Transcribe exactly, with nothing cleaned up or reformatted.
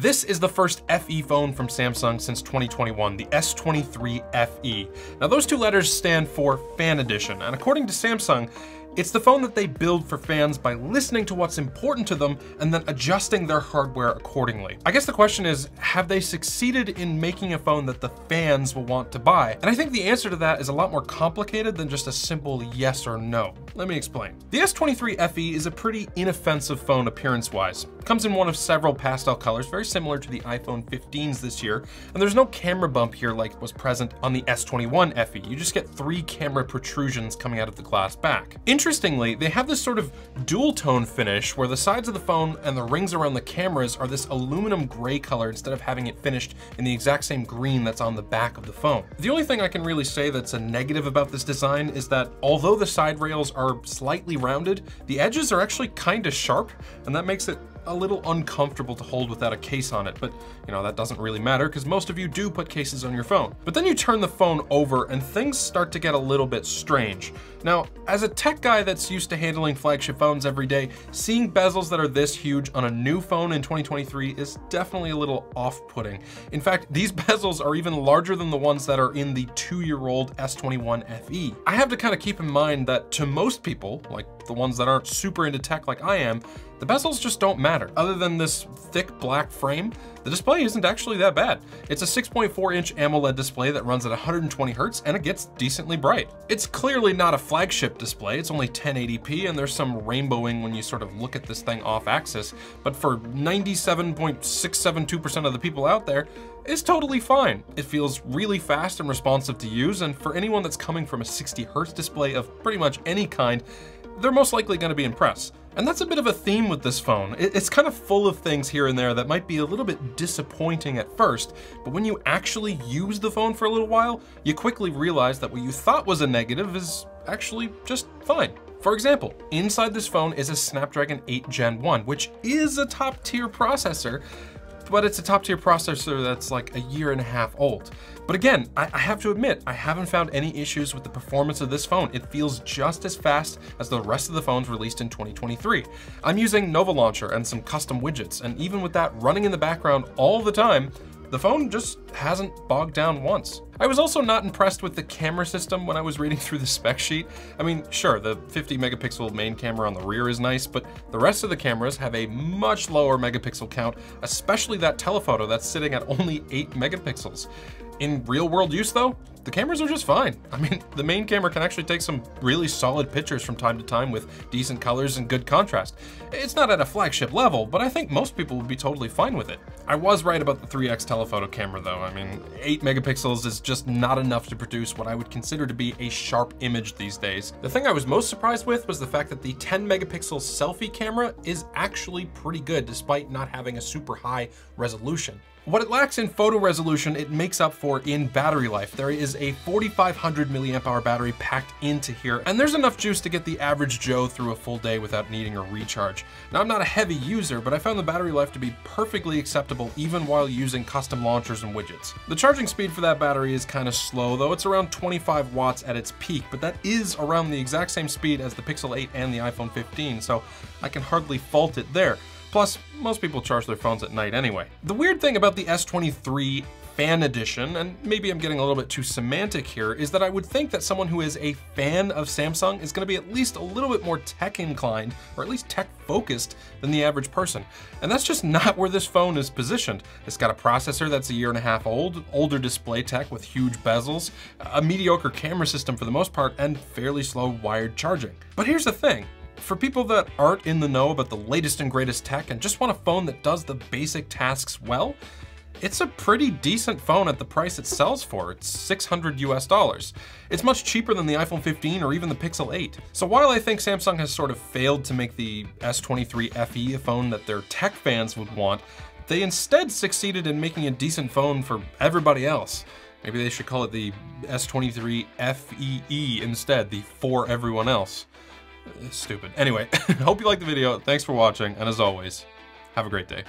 This is the first F E phone from Samsung since twenty twenty-one, the S twenty-three F E. Now those two letters stand for Fan Edition, and according to Samsung, it's the phone that they build for fans by listening to what's important to them and then adjusting their hardware accordingly. I guess the question is, have they succeeded in making a phone that the fans will want to buy? And I think the answer to that is a lot more complicated than just a simple yes or no. Let me explain. The S twenty-three F E is a pretty inoffensive phone appearance-wise. It comes in one of several pastel colors, very similar to the iPhone fifteens this year, and there's no camera bump here like was present on the S twenty-one F E. You just get three camera protrusions coming out of the glass back. Interestingly, they have this sort of dual tone finish where the sides of the phone and the rings around the cameras are this aluminum gray color instead of having it finished in the exact same green that's on the back of the phone. The only thing I can really say that's a negative about this design is that although the side rails are slightly rounded, the edges are actually kind of sharp, and that makes it a little uncomfortable to hold without a case on it, but you know, that doesn't really matter because most of you do put cases on your phone. But then you turn the phone over and things start to get a little bit strange. Now, as a tech guy that's used to handling flagship phones every day, seeing bezels that are this huge on a new phone in twenty twenty-three is definitely a little off-putting. In fact, these bezels are even larger than the ones that are in the two-year-old S twenty-one F E. I have to kind of keep in mind that to most people, like the ones that aren't super into tech like I am, the bezels just don't matter. Other than this thick black frame, the display isn't actually that bad. It's a six point four inch AMOLED display that runs at one hundred twenty hertz, and it gets decently bright. It's clearly not a flagship display. It's only ten eighty p, and there's some rainbowing when you sort of look at this thing off axis, but for ninety-seven point six seven two percent of the people out there, it's totally fine. It feels really fast and responsive to use, and for anyone that's coming from a sixty hertz display of pretty much any kind, they're most likely going to be impressed. And that's a bit of a theme with this phone. It's kind of full of things here and there that might be a little bit disappointing at first, but when you actually use the phone for a little while, you quickly realize that what you thought was a negative is actually just fine. For example, inside this phone is a Snapdragon eight gen one, which is a top-tier processor, but it's a top-tier processor that's like a year and a half old. But again, I, I have to admit, I haven't found any issues with the performance of this phone. It feels just as fast as the rest of the phones released in twenty twenty-three. I'm using Nova Launcher and some custom widgets, and even with that running in the background all the time, the phone just hasn't bogged down once. I was also not impressed with the camera system when I was reading through the spec sheet. I mean, sure, the fifty megapixel main camera on the rear is nice, but the rest of the cameras have a much lower megapixel count, especially that telephoto that's sitting at only eight megapixels. In real world use though, the cameras are just fine. I mean, the main camera can actually take some really solid pictures from time to time with decent colors and good contrast. It's not at a flagship level, but I think most people would be totally fine with it. I was right about the three X telephoto camera though. I mean, eight megapixels is just not enough to produce what I would consider to be a sharp image these days. The thing I was most surprised with was the fact that the ten megapixel selfie camera is actually pretty good despite not having a super high resolution. What it lacks in photo resolution, it makes up for in battery life. There is a forty-five hundred milliamp hour battery packed into here, and there's enough juice to get the average Joe through a full day without needing a recharge. Now, I'm not a heavy user, but I found the battery life to be perfectly acceptable even while using custom launchers and widgets. The charging speed for that battery is kind of slow, though. It's around twenty-five watts at its peak, but that is around the exact same speed as the Pixel eight and the iPhone fifteen, so I can hardly fault it there. Plus, most people charge their phones at night anyway. The weird thing about the S twenty-three Fan Edition, and maybe I'm getting a little bit too semantic here, is that I would think that someone who is a fan of Samsung is going to be at least a little bit more tech inclined, or at least tech focused, than the average person. And that's just not where this phone is positioned. It's got a processor that's a year and a half old, older display tech with huge bezels, a mediocre camera system for the most part, and fairly slow wired charging. But here's the thing. For people that aren't in the know about the latest and greatest tech and just want a phone that does the basic tasks well, it's a pretty decent phone at the price it sells for. It's six hundred U S dollars. It's much cheaper than the iPhone fifteen or even the Pixel eight. So while I think Samsung has sort of failed to make the S twenty-three F E a phone that their tech fans would want, they instead succeeded in making a decent phone for everybody else. Maybe they should call it the S twenty-three F E E instead, the for everyone else. Stupid. Anyway, hope you liked the video. Thanks for watching, and as always, have a great day.